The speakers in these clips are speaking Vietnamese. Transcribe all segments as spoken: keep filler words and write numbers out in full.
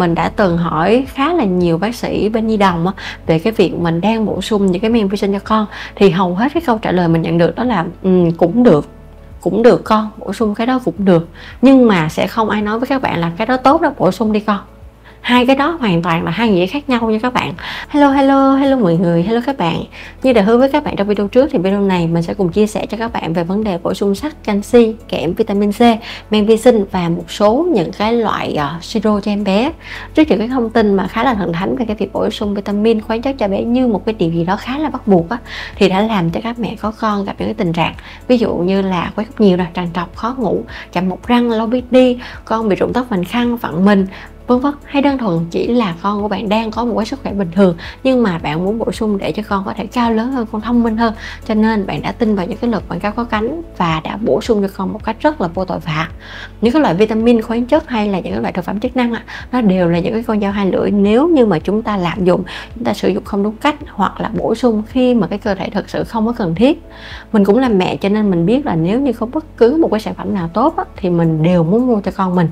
Mình đã từng hỏi khá là nhiều bác sĩ bên nhi đồng về cái việc mình đang bổ sung những cái men vi sinh cho con, thì hầu hết cái câu trả lời mình nhận được đó là um, cũng được, cũng được con, bổ sung cái đó cũng được. Nhưng mà sẽ không ai nói với các bạn là cái đó tốt đó, bổ sung đi con. Hai cái đó hoàn toàn là hai nghĩa khác nhau nha các bạn. Hello hello hello mọi người, hello các bạn. Như đã hứa với các bạn trong video trước thì video này mình sẽ cùng chia sẻ cho các bạn về vấn đề bổ sung sắt, canxi, kẽm, vitamin C, men vi sinh và một số những cái loại uh, siro cho em bé. Trước những cái thông tin mà khá là thần thánh về cái việc bổ sung vitamin, khoáng chất cho bé như một cái điều gì đó khá là bắt buộc á, thì đã làm cho các mẹ có con gặp những cái tình trạng ví dụ như là quấy khóc nhiều, rồi trằn trọc, khó ngủ, chạm mọc răng, lo biết đi, con bị rụng tóc vành khăn, vặn mình, vân vân, hay đơn thuần chỉ là con của bạn đang có một cái sức khỏe bình thường nhưng mà bạn muốn bổ sung để cho con có thể cao lớn hơn, con thông minh hơn, cho nên bạn đã tin vào những cái luật quảng cáo có cánh và đã bổ sung cho con một cách rất là vô tội vạ. Những cái loại vitamin, khoáng chất hay là những cái loại thực phẩm chức năng á, nó đều là những cái con dao hai lưỡi nếu như mà chúng ta lạm dụng, chúng ta sử dụng không đúng cách hoặc là bổ sung khi mà cái cơ thể thực sự không có cần thiết. Mình cũng là mẹ cho nên mình biết là nếu như có bất cứ một cái sản phẩm nào tốt á, thì mình đều muốn mua cho con mình.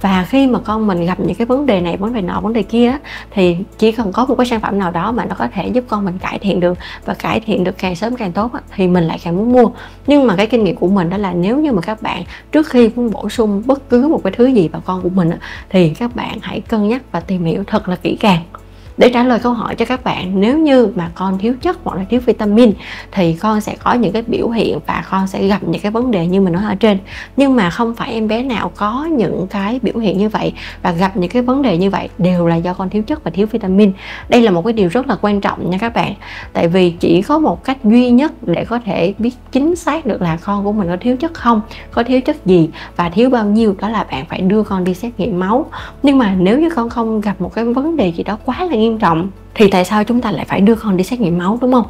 Và khi mà con mình gặp những cái vấn đề này, vấn đề nọ, vấn đề kia á, thì chỉ cần có một cái sản phẩm nào đó mà nó có thể giúp con mình cải thiện được và cải thiện được càng sớm càng tốt á, thì mình lại càng muốn mua. Nhưng mà cái kinh nghiệm của mình đó là nếu như mà các bạn trước khi muốn bổ sung bất cứ một cái thứ gì vào con của mình á, thì các bạn hãy cân nhắc và tìm hiểu thật là kỹ càng. Để trả lời câu hỏi cho các bạn, nếu như mà con thiếu chất hoặc là thiếu vitamin thì con sẽ có những cái biểu hiện và con sẽ gặp những cái vấn đề như mình nói ở trên. Nhưng mà không phải em bé nào có những cái biểu hiện như vậy và gặp những cái vấn đề như vậy đều là do con thiếu chất và thiếu vitamin. Đây là một cái điều rất là quan trọng nha các bạn. Tại vì chỉ có một cách duy nhất để có thể biết chính xác được là con của mình có thiếu chất không, có thiếu chất gì và thiếu bao nhiêu, đó là bạn phải đưa con đi xét nghiệm máu. Nhưng mà nếu như con không gặp một cái vấn đề gì đó quá là nghiêm trọng thì tại sao chúng ta lại phải đưa con đi xét nghiệm máu, đúng không?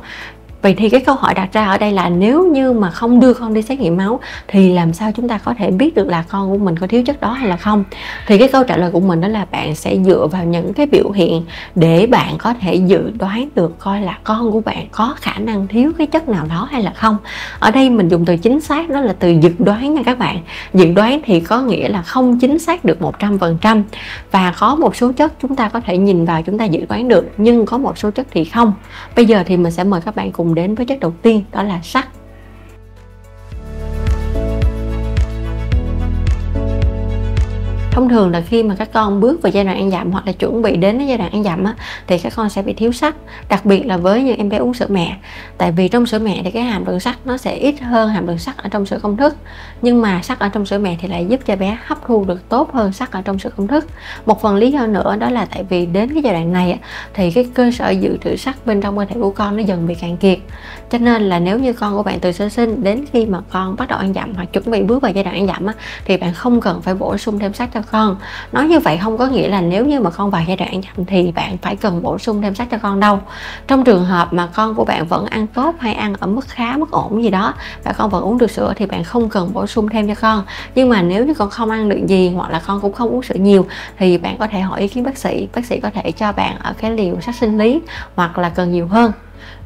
Vậy thì cái câu hỏi đặt ra ở đây là nếu như mà không đưa con đi xét nghiệm máu thì làm sao chúng ta có thể biết được là con của mình có thiếu chất đó hay là không? Thì cái câu trả lời của mình đó là bạn sẽ dựa vào những cái biểu hiện để bạn có thể dự đoán được coi là con của bạn có khả năng thiếu cái chất nào đó hay là không. Ở đây mình dùng từ chính xác đó là từ dự đoán nha các bạn. Dự đoán thì có nghĩa là không chính xác được một trăm phần trăm, và có một số chất chúng ta có thể nhìn vào chúng ta dự đoán được nhưng có một số chất thì không. Bây giờ thì mình sẽ mời các bạn cùng đến với chất đầu tiên, đó là sắt. Thông thường là khi mà các con bước vào giai đoạn ăn dặm hoặc là chuẩn bị đến giai đoạn ăn dặm á, thì các con sẽ bị thiếu sắt, đặc biệt là với những em bé uống sữa mẹ. Tại vì trong sữa mẹ thì cái hàm lượng sắt nó sẽ ít hơn hàm lượng sắt ở trong sữa công thức, nhưng mà sắt ở trong sữa mẹ thì lại giúp cho bé hấp thu được tốt hơn sắt ở trong sữa công thức. Một phần lý do nữa đó là tại vì đến cái giai đoạn này á, thì cái cơ sở dự trữ sắt bên trong cơ thể của con nó dần bị cạn kiệt, cho nên là nếu như con của bạn từ sơ sinh đến khi mà con bắt đầu ăn dặm hoặc chuẩn bị bước vào giai đoạn ăn dặm á, thì bạn không cần phải bổ sung thêm sắt cho con. Nói như vậy không có nghĩa là nếu như mà con vào giai đoạn ăn dặm thì bạn phải cần bổ sung thêm sắt cho con đâu. Trong trường hợp mà con của bạn vẫn ăn tốt hay ăn ở mức khá, mức ổn gì đó và con vẫn uống được sữa thì bạn không cần bổ sung thêm cho con. Nhưng mà nếu như con không ăn được gì hoặc là con cũng không uống sữa nhiều thì bạn có thể hỏi ý kiến bác sĩ. Bác sĩ có thể cho bạn ở cái liều sắt sinh lý hoặc là cần nhiều hơn.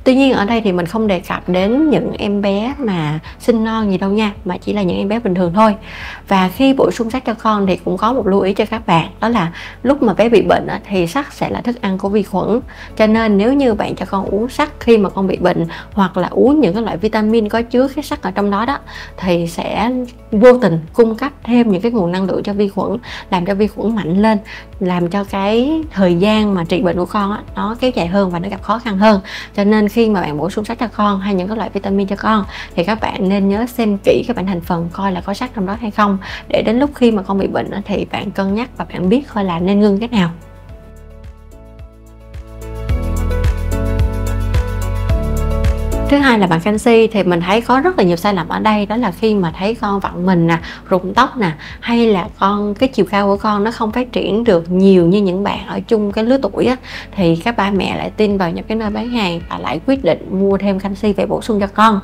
Tuy nhiên ở đây thì mình không đề cập đến những em bé mà sinh non gì đâu nha, mà chỉ là những em bé bình thường thôi. Và khi bổ sung sắt cho con thì cũng có một lưu ý cho các bạn, đó là lúc mà bé bị bệnh thì sắt sẽ là thức ăn của vi khuẩn, cho nên nếu như bạn cho con uống sắt khi mà con bị bệnh hoặc là uống những cái loại vitamin có chứa cái sắt ở trong đó đó, thì sẽ vô tình cung cấp thêm những cái nguồn năng lượng cho vi khuẩn, làm cho vi khuẩn mạnh lên, làm cho cái thời gian mà trị bệnh của con nó kéo dài hơn và nó gặp khó khăn hơn. Cho nên khi mà bạn bổ sung sắt cho con hay những cái loại vitamin cho con thì các bạn nên nhớ xem kỹ các bạn thành phần coi là có sắt trong đó hay không, để đến lúc khi mà con bị bệnh thì bạn cân nhắc và bạn biết coi là nên ngưng cái nào. Thứ hai là bạn canxi, thì mình thấy có rất là nhiều sai lầm ở đây, đó là khi mà thấy con vặn mình nè, rụng tóc nè, hay là con cái chiều cao của con nó không phát triển được nhiều như những bạn ở chung cái lứa tuổi á, thì các ba mẹ lại tin vào những cái nơi bán hàng và lại quyết định mua thêm canxi về bổ sung cho con.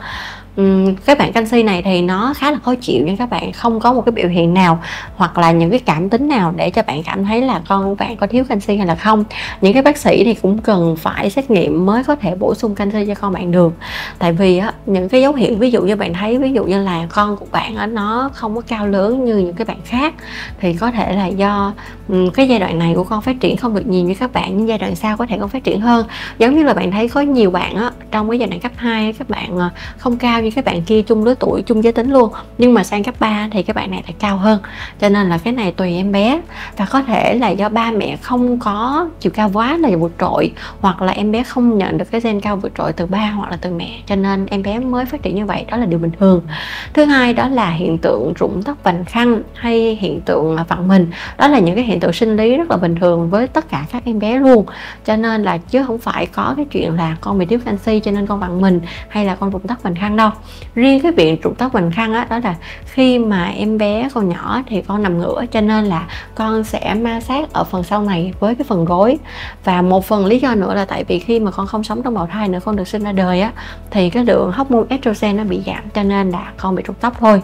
um, các bạn canxi này thì nó khá là khó chịu, nhưng các bạn không có một cái biểu hiện nào hoặc là những cái cảm tính nào để cho bạn cảm thấy là con của bạn có thiếu canxi hay là không. Những cái bác sĩ thì cũng cần phải xét nghiệm mới có thể bổ sung canxi cho con bạn được. Tại vì á, những cái dấu hiệu ví dụ như bạn thấy, ví dụ như là con của bạn á, nó không có cao lớn như những cái bạn khác thì có thể là do um, cái giai đoạn này của con phát triển không được nhiều như các bạn, nhưng giai đoạn sau có thể con phát triển hơn. Giống như là bạn thấy có nhiều bạn á, trong cái giai đoạn cấp hai các bạn không cao như các bạn kia chung lứa tuổi, chung giới tính luôn, nhưng mà sang cấp ba thì các bạn này lại cao hơn. Cho nên là cái này tùy em bé, và có thể là do ba mẹ không có chiều cao quá là vượt trội, hoặc là em bé không nhận được cái gen cao vượt trội từ ba hoặc là từ mẹ, cho nên em bé mới phát triển như vậy. Đó là điều bình thường. Thứ hai đó là hiện tượng rụng tóc vành khăn hay hiện tượng vặn mình. Đó là những cái hiện tượng sinh lý rất là bình thường với tất cả các em bé luôn, cho nên là chứ không phải có cái chuyện là con bị thiếu canxi cho nên con vặn mình hay là con rụng tóc vành khăn đâu. Riêng cái việc rụng tóc vành khăn đó, đó là khi mà em bé còn nhỏ thì con nằm ngửa, cho nên là con sẽ ma sát ở phần sau này với cái phần gối. Và một phần lý do nữa là tại vì khi mà con không sống trong bào thai nữa, con được sinh ra đời á, thì cái lượng hormone estrogen nó bị giảm, cho nên là con bị rụng tóc thôi.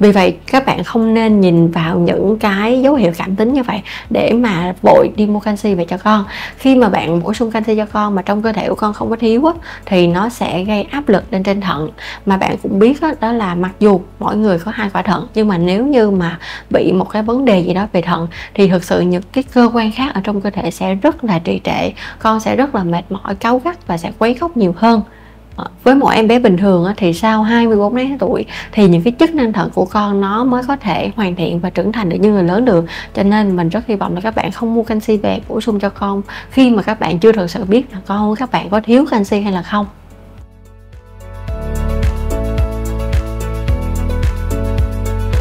Vì vậy các bạn không nên nhìn vào những cái dấu hiệu cảm tính như vậy để mà vội đi mua canxi về cho con. Khi mà bạn bổ sung canxi cho con mà trong cơ thể của con không có thiếu á, thì nó sẽ gây áp lực lên trên thận. Mà bạn cũng biết đó, đó là mặc dù mỗi người có hai quả thận, nhưng mà nếu như mà bị một cái vấn đề gì đó về thận thì thực sự những cái cơ quan khác ở trong cơ thể sẽ rất là trì trệ, con sẽ rất là mệt mỏi, cáu gắt và sẽ quấy khóc nhiều hơn. Với mỗi em bé bình thường thì sau hai mươi bốn đến hai mươi lăm tuổi thì những cái chức năng thận của con nó mới có thể hoàn thiện và trưởng thành được như người lớn được. Cho nên mình rất hy vọng là các bạn không mua canxi về bổ sung cho con khi mà các bạn chưa thực sự biết là con các bạn có thiếu canxi hay là không.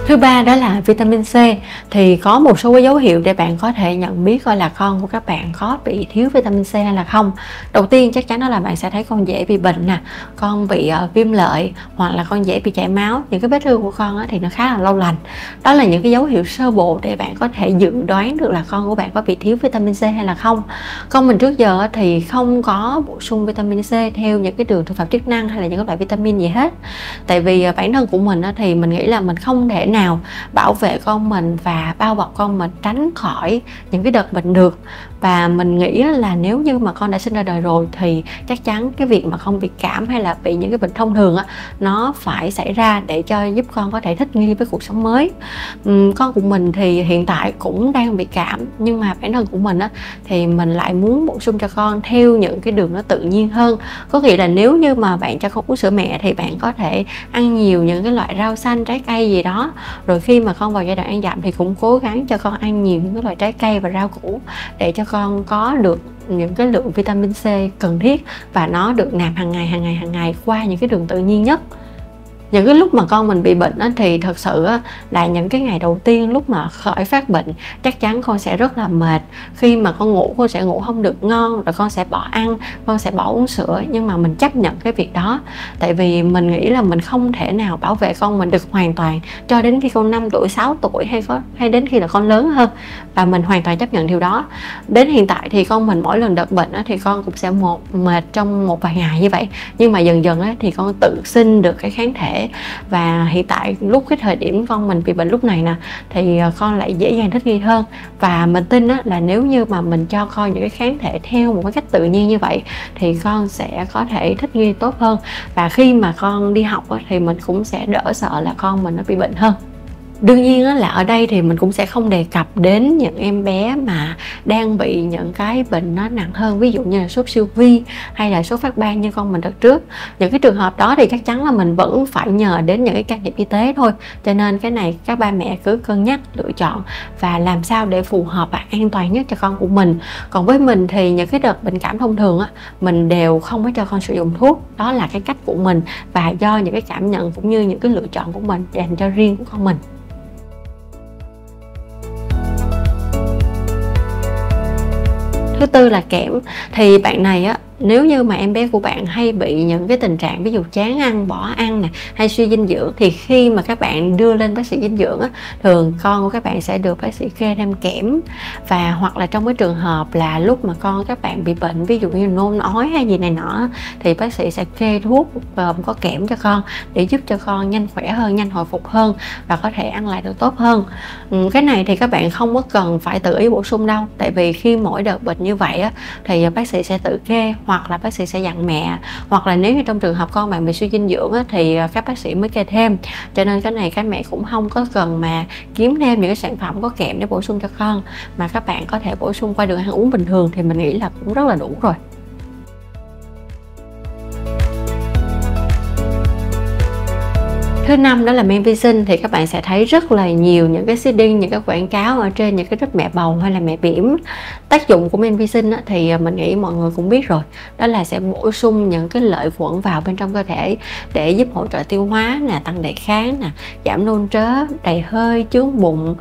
Thứ ba đó là vitamin C. Thì có một số dấu hiệu để bạn có thể nhận biết coi là con của các bạn có bị thiếu vitamin C hay là không. Đầu tiên chắc chắn đó là bạn sẽ thấy con dễ bị bệnh nè, con bị uh, viêm lợi, hoặc là con dễ bị chảy máu. Những cái vết thương của con á, thì nó khá là lâu lành. Đó là những cái dấu hiệu sơ bộ để bạn có thể dự đoán được là con của bạn có bị thiếu vitamin C hay là không. Con mình trước giờ thì không có bổ sung vitamin C theo những cái đường thực phẩm chức năng hay là những loại vitamin gì hết. Tại vì bản thân của mình thì mình nghĩ là mình không thể nào nào bảo vệ con mình và bao bọc con mình tránh khỏi những cái đợt bệnh được. Và mình nghĩ là nếu như mà con đã sinh ra đời rồi thì chắc chắn cái việc mà không bị cảm hay là bị những cái bệnh thông thường á, nó phải xảy ra để cho giúp con có thể thích nghi với cuộc sống mới. uhm, Con của mình thì hiện tại cũng đang bị cảm, nhưng mà bản thân của mình á, thì mình lại muốn bổ sung cho con theo những cái đường nó tự nhiên hơn. Có nghĩa là nếu như mà bạn cho con uống sữa mẹ thì bạn có thể ăn nhiều những cái loại rau xanh, trái cây gì đó. Rồi khi mà con vào giai đoạn ăn dặm thì cũng cố gắng cho con ăn nhiều những loại trái cây và rau củ để cho con có được những cái lượng vitamin C cần thiết và nó được nạp hàng ngày hàng ngày hàng ngày qua những cái đường tự nhiên nhất. Những cái lúc mà con mình bị bệnh á, thì thật sự á, là những cái ngày đầu tiên lúc mà khởi phát bệnh chắc chắn con sẽ rất là mệt. Khi mà con ngủ, con sẽ ngủ không được ngon, rồi con sẽ bỏ ăn, con sẽ bỏ uống sữa. Nhưng mà mình chấp nhận cái việc đó, tại vì mình nghĩ là mình không thể nào bảo vệ con mình được hoàn toàn cho đến khi con năm tuổi, sáu tuổi hay có, hay đến khi là con lớn hơn. Và mình hoàn toàn chấp nhận điều đó. Đến hiện tại thì con mình mỗi lần đợt bệnh á, thì con cũng sẽ một mệt trong một vài ngày như vậy. Nhưng mà dần dần á, thì con tự sinh được cái kháng thể. Và hiện tại lúc cái thời điểm con mình bị bệnh lúc này nè thì con lại dễ dàng thích nghi hơn. Và mình tin đó là nếu như mà mình cho con những cái kháng thể theo một cái cách tự nhiên như vậy thì con sẽ có thể thích nghi tốt hơn. Và khi mà con đi học thì mình cũng sẽ đỡ sợ là con mình nó bị bệnh hơn. Đương nhiên là ở đây thì mình cũng sẽ không đề cập đến những em bé mà đang bị những cái bệnh nó nặng hơn, ví dụ như là sốt siêu vi hay là sốt phát ban như con mình đợt trước. Những cái trường hợp đó thì chắc chắn là mình vẫn phải nhờ đến những cái can thiệp y tế thôi. Cho nên cái này các ba mẹ cứ cân nhắc, lựa chọn và làm sao để phù hợp và an toàn nhất cho con của mình. Còn với mình thì những cái đợt bệnh cảm thông thường á, mình đều không có cho con sử dụng thuốc. Đó là cái cách của mình và do những cái cảm nhận cũng như những cái lựa chọn của mình dành cho riêng của con mình. Thứ tư là kẽm. Thì bạn này á, Nếu như mà em bé của bạn hay bị những cái tình trạng ví dụ chán ăn, bỏ ăn nè, hay suy dinh dưỡng, thì khi mà các bạn đưa lên bác sĩ dinh dưỡng á, thường con của các bạn sẽ được bác sĩ kê thêm kẽm. Và hoặc là trong cái trường hợp là lúc mà con các bạn bị bệnh ví dụ như nôn ói hay gì này nọ, thì bác sĩ sẽ kê thuốc gồm có kẽm cho con để giúp cho con nhanh khỏe hơn, nhanh hồi phục hơn và có thể ăn lại được tốt hơn. Cái này thì các bạn không có cần phải tự ý bổ sung đâu, tại vì khi mỗi đợt bệnh như vậy á, thì bác sĩ sẽ tự kê, hoặc là bác sĩ sẽ dặn mẹ, hoặc là nếu như trong trường hợp con bạn bị suy dinh dưỡng á, thì các bác sĩ mới kê thêm. Cho nên cái này các mẹ cũng không có cần mà kiếm thêm những cái sản phẩm có kẽm để bổ sung cho con, mà các bạn có thể bổ sung qua đường ăn uống bình thường thì mình nghĩ là cũng rất là đủ rồi. Thứ năm đó là men vi sinh, thì các bạn sẽ thấy rất là nhiều những cái seeding, những cái quảng cáo ở trên những cái đất mẹ bầu hay là mẹ bỉm. Tác dụng của men vi sinh á, thì mình nghĩ mọi người cũng biết rồi, đó là sẽ bổ sung những cái lợi khuẩn vào bên trong cơ thể để giúp hỗ trợ tiêu hóa nè, tăng đề kháng nè, giảm nôn trớ, đầy hơi, chướng bụng,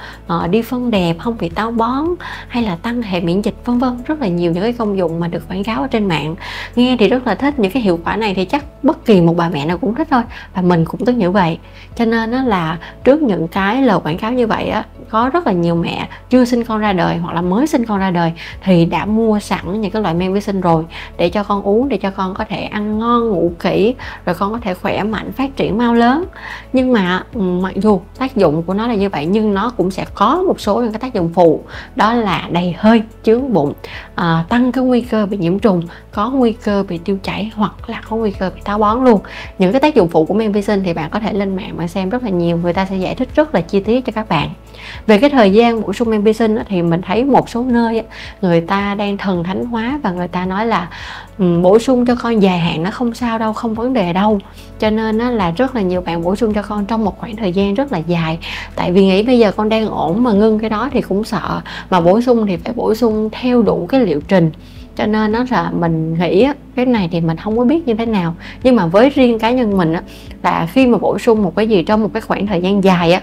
đi phân đẹp, không bị táo bón hay là tăng hệ miễn dịch vân vân. Rất là nhiều những cái công dụng mà được quảng cáo ở trên mạng, nghe thì rất là thích. Những cái hiệu quả này thì chắc bất kỳ một bà mẹ nào cũng thích thôi, và mình cũng tức như vậy. Cho nên đó là trước những cái lời quảng cáo như vậy á, có rất là nhiều mẹ chưa sinh con ra đời hoặc là mới sinh con ra đời thì đã mua sẵn những cái loại men vi sinh rồi để cho con uống, để cho con có thể ăn ngon, ngủ kỹ, rồi con có thể khỏe mạnh, phát triển mau lớn. Nhưng mà mặc dù tác dụng của nó là như vậy, nhưng nó cũng sẽ có một số những cái tác dụng phụ, đó là đầy hơi, chướng bụng, à, tăng cái nguy cơ bị nhiễm trùng, có nguy cơ bị tiêu chảy hoặc là có nguy cơ bị táo bón luôn. Những cái tác dụng phụ của men vi sinh thì bạn có thể lên mạng mà xem rất là nhiều, người ta sẽ giải thích rất là chi tiết cho các bạn. Về cái thời gian bổ sung men vi sinh thì mình thấy một số nơi người ta đang thần thánh hóa và người ta nói là bổ sung cho con dài hạn nó không sao đâu, không vấn đề đâu. Cho nên là rất là nhiều bạn bổ sung cho con trong một khoảng thời gian rất là dài, tại vì nghĩ bây giờ con đang ổn mà ngưng cái đó thì cũng sợ, mà bổ sung thì phải bổ sung theo đủ cái liệu trình. Cho nên nó là mình nghĩ cái này thì mình không có biết như thế nào, nhưng mà với riêng cá nhân mình là khi mà bổ sung một cái gì trong một cái khoảng thời gian dài á,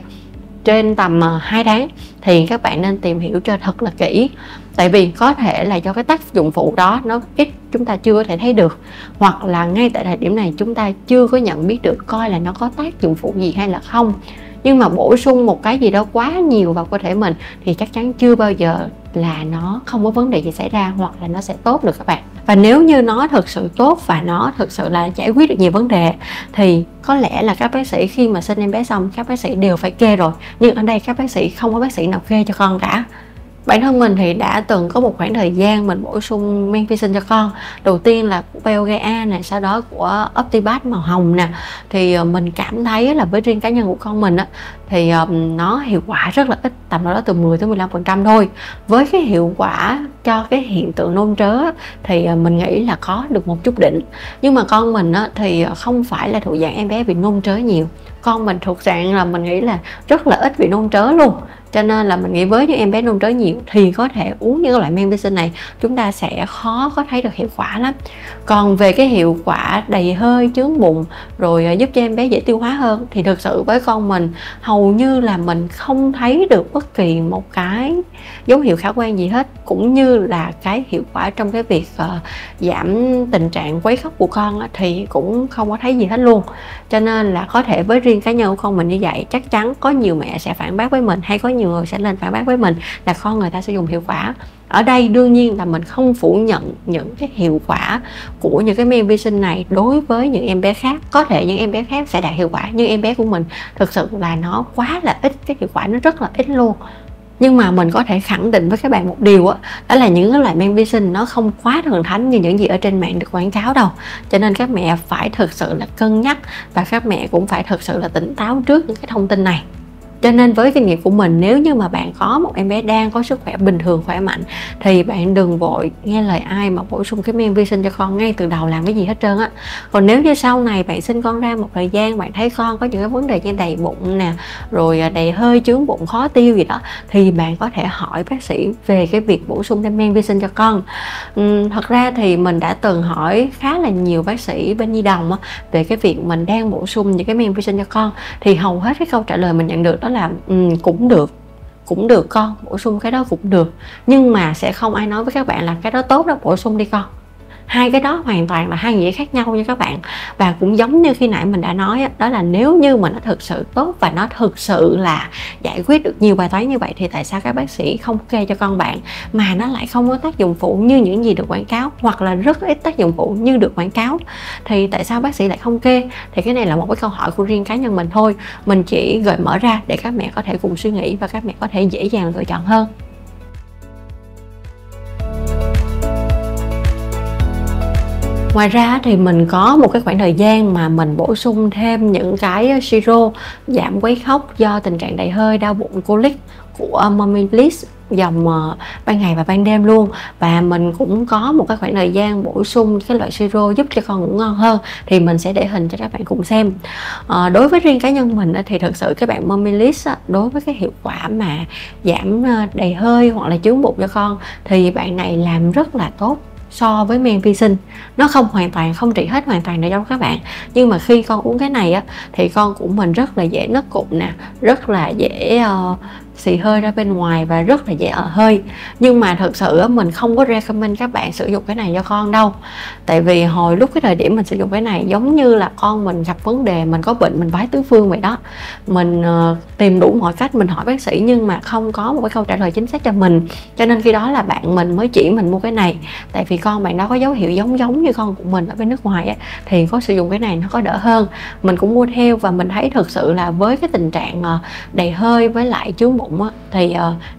trên tầm hai tháng, thì các bạn nên tìm hiểu cho thật là kỹ. Tại vì có thể là do cái tác dụng phụ đó nó ít, chúng ta chưa có thể thấy được, hoặc là ngay tại thời điểm này chúng ta chưa có nhận biết được coi là nó có tác dụng phụ gì hay là không. Nhưng mà bổ sung một cái gì đó quá nhiều vào cơ thể mình thì chắc chắn chưa bao giờ là nó không có vấn đề gì xảy ra, hoặc là nó sẽ tốt được các bạn. Và nếu như nó thực sự tốt và nó thực sự là giải quyết được nhiều vấn đề thì có lẽ là các bác sĩ khi mà sinh em bé xong các bác sĩ đều phải kê rồi. Nhưng ở đây các bác sĩ không có bác sĩ nào kê cho con cả. Bản thân mình thì đã từng có một khoảng thời gian mình bổ sung men vi sinh cho con. Đầu tiên là của BioGaia này, sau đó của Optibat màu hồng nè. Thì mình cảm thấy là với riêng cá nhân của con mình á, thì nó hiệu quả rất là ít, tầm đó từ mười tới mười lăm phần trăm thôi. Với cái hiệu quả cho cái hiện tượng nôn trớ thì mình nghĩ là có được một chút đỉnh. Nhưng mà con mình thì không phải là thuộc dạng em bé bị nôn trớ nhiều, con mình thuộc dạng là mình nghĩ là rất là ít bị nôn trớ luôn. Cho nên là mình nghĩ với những em bé nôn trớ nhiều thì có thể uống những loại men vi sinh này, chúng ta sẽ khó có thấy được hiệu quả lắm. Còn về cái hiệu quả đầy hơi, chướng bụng, rồi giúp cho em bé dễ tiêu hóa hơn, thì thực sự với con mình hầu như là mình không thấy được bất kỳ một cái dấu hiệu khả quan gì hết, cũng như là cái hiệu quả trong cái việc uh, giảm tình trạng quấy khóc của con á, thì cũng không có thấy gì hết luôn. Cho nên là có thể với riêng cá nhân của con mình như vậy, chắc chắn có nhiều mẹ sẽ phản bác với mình, hay có nhiều nhiều người sẽ lên phản bác với mình là con người ta sử dụng hiệu quả. Ở đây đương nhiên là mình không phủ nhận những cái hiệu quả của những cái men vi sinh này đối với những em bé khác. Có thể những em bé khác sẽ đạt hiệu quả, nhưng em bé của mình thực sự là nó quá là ít, cái hiệu quả nó rất là ít luôn. Nhưng mà mình có thể khẳng định với các bạn một điều đó, đó là những loại men vi sinh nó không quá thần thánh như những gì ở trên mạng được quảng cáo đâu. Cho nên các mẹ phải thực sự là cân nhắc, và các mẹ cũng phải thực sự là tỉnh táo trước những cái thông tin này. Cho nên với kinh nghiệm của mình, nếu như mà bạn có một em bé đang có sức khỏe bình thường, khỏe mạnh, thì bạn đừng vội nghe lời ai mà bổ sung cái men vi sinh cho con ngay từ đầu làm cái gì hết trơn á. Còn nếu như sau này bạn sinh con ra một thời gian, bạn thấy con có những cái vấn đề như đầy bụng nè, rồi đầy hơi, chướng bụng, khó tiêu gì đó, thì bạn có thể hỏi bác sĩ về cái việc bổ sung thêm men vi sinh cho con. Uhm, thật ra thì mình đã từng hỏi khá là nhiều bác sĩ bên nhi đồng á, về cái việc mình đang bổ sung những cái men vi sinh cho con, thì hầu hết cái câu trả lời mình nhận được đó là ừ, cũng được, cũng được con, bổ sung cái đó cũng được. Nhưng mà sẽ không ai nói với các bạn là cái đó tốt đó, bổ sung đi con. Hai cái đó hoàn toàn là hai nghĩa khác nhau nha các bạn. Và cũng giống như khi nãy mình đã nói, đó là nếu như mà nó thực sự tốt và nó thực sự là giải quyết được nhiều bài toán như vậy thì tại sao các bác sĩ không kê cho con bạn, mà nó lại không có tác dụng phụ như những gì được quảng cáo, hoặc là rất ít tác dụng phụ như được quảng cáo, thì tại sao bác sĩ lại không kê? Thì cái này là một cái câu hỏi của riêng cá nhân mình thôi, mình chỉ gợi mở ra để các mẹ có thể cùng suy nghĩ và các mẹ có thể dễ dàng lựa chọn hơn. Ngoài ra thì mình có một cái khoảng thời gian mà mình bổ sung thêm những cái siro giảm quấy khóc do tình trạng đầy hơi, đau bụng, colic của Mommy Bliss, dòng ban ngày và ban đêm luôn. Và mình cũng có một cái khoảng thời gian bổ sung cái loại siro giúp cho con ngủ ngon hơn, thì mình sẽ để hình cho các bạn cùng xem. à, Đối với riêng cá nhân mình thì thật sự các bạn Mommy Bliss đối với cái hiệu quả mà giảm đầy hơi hoặc là chướng bụng cho con thì bạn này làm rất là tốt so với men vi sinh. Nó không hoàn toàn, không trị hết hoàn toàn được đâu các bạn, nhưng mà khi con uống cái này á thì con của mình rất là dễ nấc cụm nè, rất là dễ uh, xì hơi ra bên ngoài và rất là dễ ở hơi. Nhưng mà thật sự mình không có recommend các bạn sử dụng cái này cho con đâu. Tại vì hồi lúc cái thời điểm mình sử dụng cái này, giống như là con mình gặp vấn đề, mình có bệnh, mình vái tứ phương vậy đó. Mình tìm đủ mọi cách, mình hỏi bác sĩ nhưng mà không có một cái câu trả lời chính xác cho mình. Cho nên khi đó là bạn mình mới chỉ mình mua cái này. Tại vì con bạn đó có dấu hiệu giống giống như con của mình ở bên nước ngoài ấy, thì có sử dụng cái này nó có đỡ hơn. Mình cũng mua theo và mình thấy thực sự là với cái tình trạng đầy hơi với lại chướng bụng thì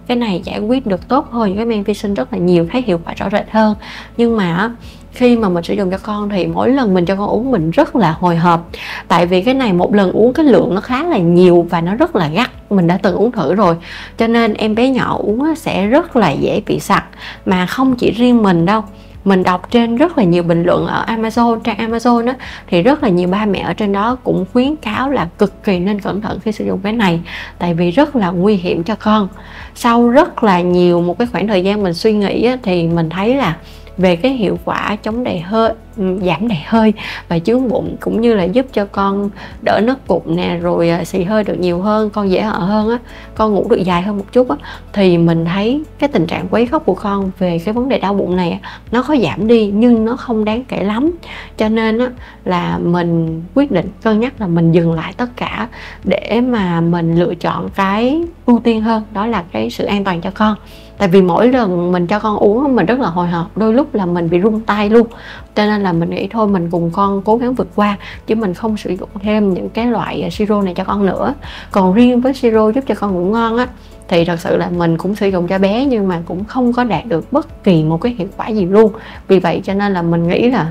cái này giải quyết được tốt hơn những cái men vi sinh rất là nhiều, thấy hiệu quả rõ rệt hơn. Nhưng mà khi mà mình sử dụng cho con thì mỗi lần mình cho con uống mình rất là hồi hộp, tại vì cái này một lần uống cái lượng nó khá là nhiều và nó rất là gắt, mình đã từng uống thử rồi, cho nên em bé nhỏ uống sẽ rất là dễ bị sặc. Mà không chỉ riêng mình đâu, mình đọc trên rất là nhiều bình luận ở Amazon, trang Amazon đó, thì rất là nhiều ba mẹ ở trên đó cũng khuyến cáo là cực kỳ nên cẩn thận khi sử dụng cái này, tại vì rất là nguy hiểm cho con. Sau rất là nhiều một cái khoảng thời gian mình suy nghĩ thì mình thấy là về cái hiệu quả chống đầy hơi, giảm đầy hơi và chướng bụng, cũng như là giúp cho con đỡ nấc cụm nè, rồi xì hơi được nhiều hơn, con dễ ở hơn á, con ngủ được dài hơn một chút á, thì mình thấy cái tình trạng quấy khóc của con về cái vấn đề đau bụng này nó có giảm đi nhưng nó không đáng kể lắm. Cho nên á, là mình quyết định cân nhắc là mình dừng lại tất cả để mà mình lựa chọn cái ưu tiên hơn, đó là cái sự an toàn cho con. Tại vì mỗi lần mình cho con uống mình rất là hồi hộp, đôi lúc là mình bị run tay luôn. Cho nên là mình nghĩ thôi mình cùng con cố gắng vượt qua, chứ mình không sử dụng thêm những cái loại siro này cho con nữa. Còn riêng với siro giúp cho con ngủ ngon á, thì thật sự là mình cũng sử dụng cho bé nhưng mà cũng không có đạt được bất kỳ một cái hiệu quả gì luôn. Vì vậy cho nên là mình nghĩ là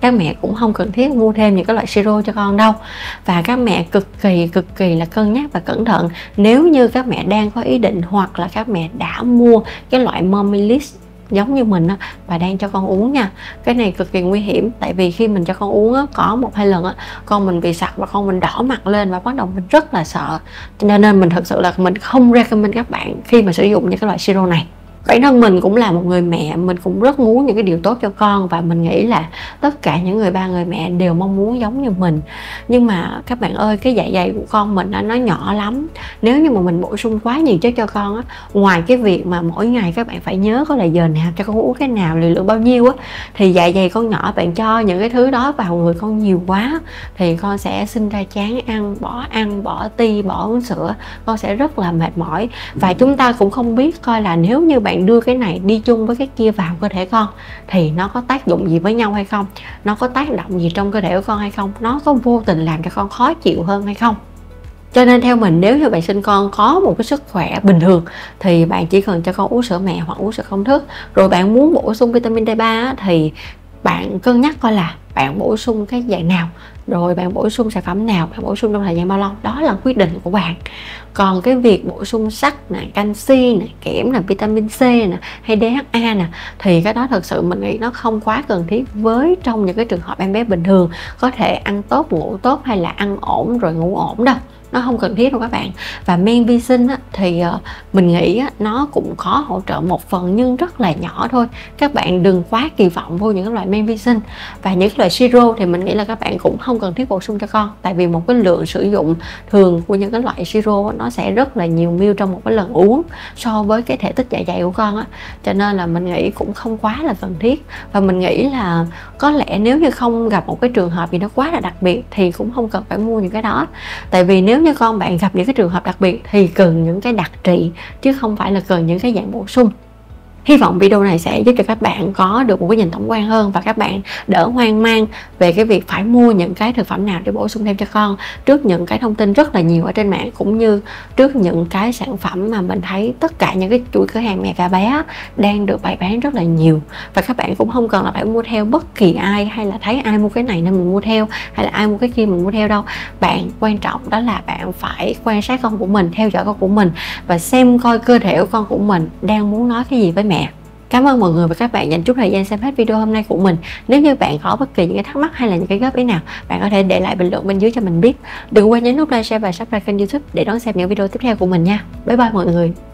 các mẹ cũng không cần thiết mua thêm những cái loại siro cho con đâu. Và các mẹ cực kỳ cực kỳ là cân nhắc và cẩn thận nếu như các mẹ đang có ý định, hoặc là các mẹ đã mua cái loại Mommy Bliss giống như mình á, và đang cho con uống nha. Cái này cực kỳ nguy hiểm, tại vì khi mình cho con uống á, có một hai lần á, con mình bị sặc và con mình đỏ mặt lên và bắt đầu mình rất là sợ. Cho nên mình thật sự là mình không recommend các bạn khi mà sử dụng những cái loại siro này. Bản thân mình cũng là một người mẹ, mình cũng rất muốn những cái điều tốt cho con, và mình nghĩ là tất cả những người ba, người mẹ đều mong muốn giống như mình. Nhưng mà các bạn ơi, cái dạ dày của con mình nó nhỏ lắm. Nếu như mà mình bổ sung quá nhiều chất cho con á, ngoài cái việc mà mỗi ngày các bạn phải nhớ có là giờ nào cho con uống cái nào, liều lượng bao nhiêu á, thì dạ dày con nhỏ, bạn cho những cái thứ đó vào người con nhiều quá thì con sẽ sinh ra chán ăn, bỏ ăn, bỏ ti, bỏ uống sữa, con sẽ rất là mệt mỏi. Và chúng ta cũng không biết coi là nếu như bạn đưa cái này đi chung với cái kia vào cơ thể con thì nó có tác dụng gì với nhau hay không, nó có tác động gì trong cơ thể của con hay không, nó có vô tình làm cho con khó chịu hơn hay không. Cho nên theo mình, nếu như bạn sinh con có một cái sức khỏe bình thường thì bạn chỉ cần cho con uống sữa mẹ hoặc uống sữa không thức. Rồi bạn muốn bổ sung vitamin D ba thì bạn cân nhắc coi là bạn bổ sung cái dạng nào, rồi bạn bổ sung sản phẩm nào, bạn bổ sung trong thời gian bao lâu, đó là quyết định của bạn. Còn cái việc bổ sung sắt nè, canxi nè, kẽm nè, vitamin C nè, hay đê hát a nè, thì cái đó thật sự mình nghĩ nó không quá cần thiết với trong những cái trường hợp em bé bình thường có thể ăn tốt, ngủ tốt hay là ăn ổn rồi ngủ ổn đâu. nó không cần thiết đâu các bạn. Và men vi sinh á, thì uh, mình nghĩ á, nó cũng có hỗ trợ một phần nhưng rất là nhỏ thôi. Các bạn đừng quá kỳ vọng vô những loại men vi sinh. Và những loại siro thì mình nghĩ là các bạn cũng không cần thiết bổ sung cho con, tại vì một cái lượng sử dụng thường của những cái loại siro nó sẽ rất là nhiều ml trong một cái lần uống so với cái thể tích dạ dày của con á. Cho nên là mình nghĩ cũng không quá là cần thiết. Và mình nghĩ là có lẽ nếu như không gặp một cái trường hợp gì nó quá là đặc biệt thì cũng không cần phải mua những cái đó. Tại vì nếu như con bạn gặp những cái trường hợp đặc biệt thì cần những cái đặc trị chứ không phải là cần những cái dạng bổ sung. Hy vọng video này sẽ giúp cho các bạn có được một cái nhìn tổng quan hơn và các bạn đỡ hoang mang về cái việc phải mua những cái thực phẩm nào để bổ sung thêm cho con trước những cái thông tin rất là nhiều ở trên mạng, cũng như trước những cái sản phẩm mà mình thấy tất cả những cái chuỗi cửa hàng mẹ cả bé đang được bày bán rất là nhiều. Và các bạn cũng không cần là phải mua theo bất kỳ ai, hay là thấy ai mua cái này nên mình mua theo, hay là ai mua cái kia mình mua theo đâu. Bạn quan trọng đó là bạn phải quan sát con của mình, theo dõi con của mình và xem coi cơ thể của con của mình đang muốn nói cái gì với mẹ. Cảm ơn mọi người và các bạn dành chút thời gian xem hết video hôm nay của mình. Nếu như bạn có bất kỳ những cái thắc mắc hay là những cái góp ý nào, bạn có thể để lại bình luận bên dưới cho mình biết. Đừng quên nhấn nút like, share và subscribe kênh YouTube để đón xem những video tiếp theo của mình nha. Bye bye mọi người.